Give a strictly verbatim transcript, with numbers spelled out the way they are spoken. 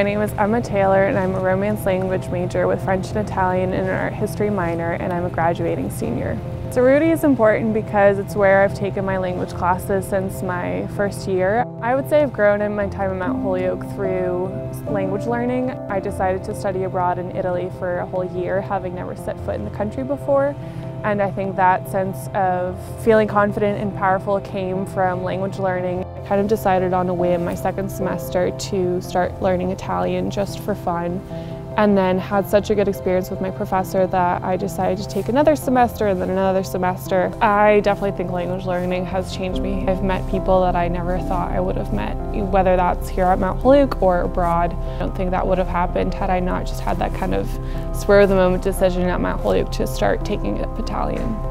My name is Emma Taylor and I'm a Romance language major with French and Italian and an art history minor, and I'm a graduating senior. Ciruti is important because it's where I've taken my language classes since my first year. I would say I've grown in my time at Mount Holyoke through language learning. I decided to study abroad in Italy for a whole year, having never set foot in the country before. And I think that sense of feeling confident and powerful came from language learning. I kind of decided on a whim my second semester to start learning Italian just for fun, and then had such a good experience with my professor that I decided to take another semester and then another semester. I definitely think language learning has changed me. I've met people that I never thought I would have met, whether that's here at Mount Holyoke or abroad. I don't think that would have happened had I not just had that kind of spur of the moment decision at Mount Holyoke to start taking up Italian.